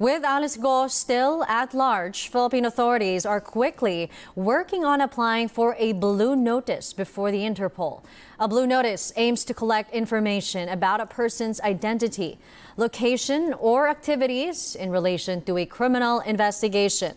With Alice Guo still at large, Philippine authorities are quickly working on applying for a blue notice before the Interpol. A blue notice aims to collect information about a person's identity, location, or activities in relation to a criminal investigation.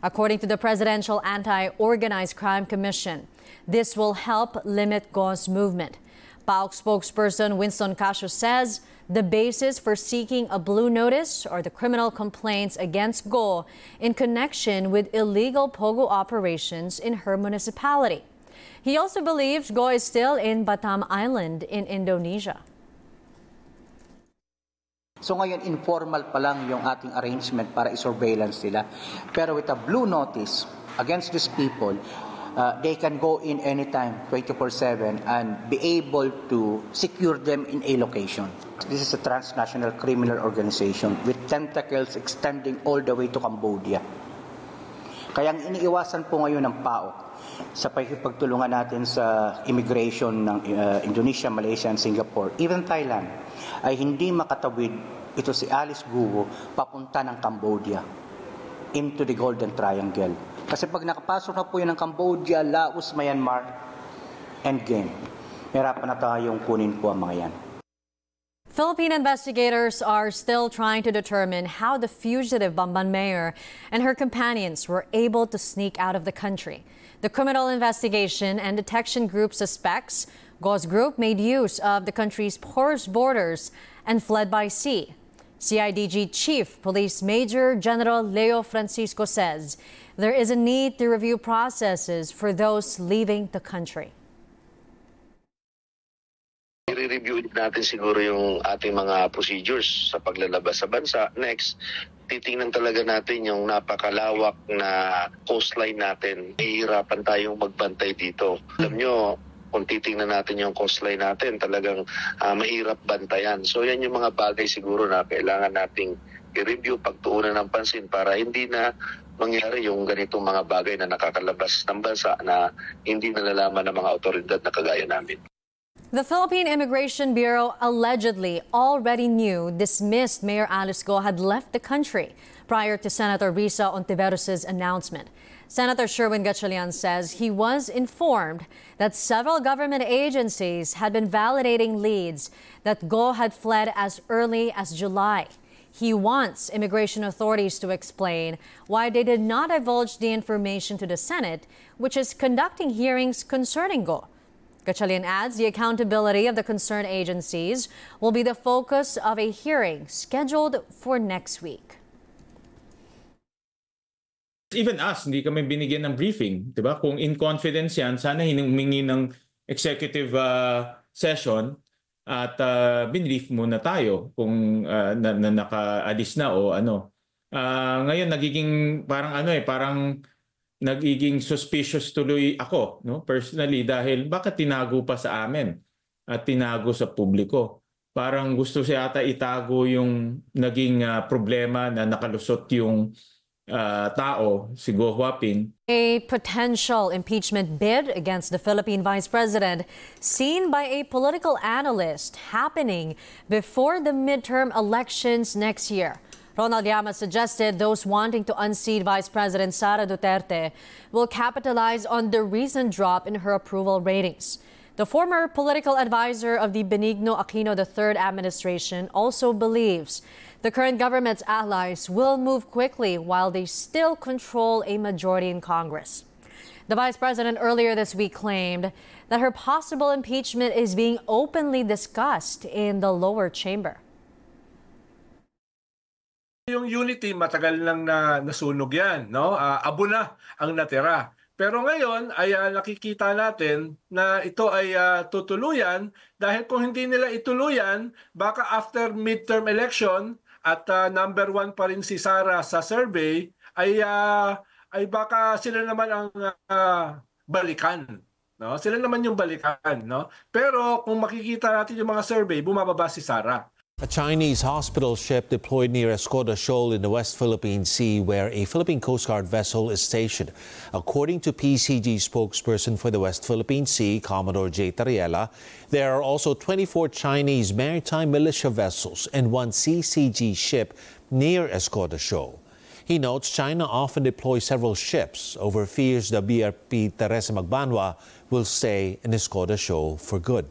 According to the Presidential Anti-Organized Crime Commission, this will help limit Guo's movement. PAOCC spokesperson Winston Casio says the basis for seeking a blue notice are the criminal complaints against Guo in connection with illegal pogo operations in her municipality. He also believes Guo is still in Batam Island in Indonesia. So ngayon, informal pa lang yung ating arrangement para i-surveillance nila. Pero with a blue notice against these people, they can go in anytime, 24/7, and be able to secure them in a location. This is a transnational criminal organization with tentacles extending all the way to Cambodia. Kaya ang iniiwasan po ngayon ng PAOCC sa pagpagtulungan natin sa immigration ng Indonesia, Malaysia, and Singapore, even Thailand, ay hindi makatawid ito si Alice Guo papunta ng Cambodia into the Golden Triangle. Kasi pag nakapasok na po yun ng Cambodia, Laos, Myanmar, endgame. Mahirapan na tayong kunin po ang mga yan. Philippine investigators are still trying to determine how the fugitive Bamban mayor and her companions were able to sneak out of the country. The Criminal Investigation and Detection Group suspects Guo's group made use of the country's porous borders and fled by sea. CIDG Chief Police Major General Leo Francisco says there is a need to review processes for those leaving the country. I-review natin siguro yung ating mga procedures sa paglalabas sa bansa. Next, titingnan talaga natin yung napakalawak na coastline natin. Mahihirapan tayong magbantay dito. Alam nyo, kung titingnan natin yung coastline natin, talagang mahirap bantayan. So yan yung mga bagay siguro na kailangan nating i-review, pagtuunan ng pansin para hindi na mangyari yung ganitong mga bagay na nakakalabas ng bansa na hindi nalalaman ng mga awtoridad na kagaya namin. The Philippine Immigration Bureau allegedly already knew dismissed Mayor Alice Guo had left the country prior to Senator Risa Ontiveros' announcement. Senator Sherwin Gatchalian says he was informed that several government agencies had been validating leads that Guo had fled as early as July. He wants immigration authorities to explain why they did not divulge the information to the Senate, which is conducting hearings concerning Guo. Gatchalian adds the accountability of the concerned agencies will be the focus of a hearing scheduled for next week. Even us, hindi kami binigyan ng briefing, di ba? Kung in confidence yan, sana hiningi ng executive session at binrief muna tayo kung naka-alis na o ano. Ngayon nagiging parang ano parang nagiging suspicious tuloy ako, no, personally, dahil bakit tinago pa sa amin at tinago sa publiko. Parang gusto siya ata itago yung naging problema na nakalusot yung tao, si Guo Hua Ping. A potential impeachment bid against the Philippine Vice President seen by a political analyst happening before the midterm elections next year. Ronald Yama suggested those wanting to unseat Vice President Sara Duterte will capitalize on the recent drop in her approval ratings. The former political advisor of the Benigno Aquino III administration also believes the current government's allies will move quickly while they still control a majority in Congress. The vice president earlier this week claimed that her possible impeachment is being openly discussed in the lower chamber. Yung unity matagal lang nasunog yan, no? Abo na ang natira. Pero ngayon ay nakikita natin na ito ay tutuluyan dahil kung hindi nila ituluyan, baka after midterm election at number 1 pa rin si Sara sa survey, ay baka sila naman ang balikan. No? Sila naman yung balikan. No? Pero kung makikita natin yung mga survey, bumababa si Sara. A Chinese hospital ship deployed near Escoda Shoal in the West Philippine Sea, where a Philippine Coast Guard vessel is stationed. According to PCG spokesperson for the West Philippine Sea, Commodore Jay Tarriela, there are also 24 Chinese maritime militia vessels and one CCG ship near Escoda Shoal. He notes China often deploys several ships over fears the BRP Teresa Magbanua will stay in Escoda Shoal for good.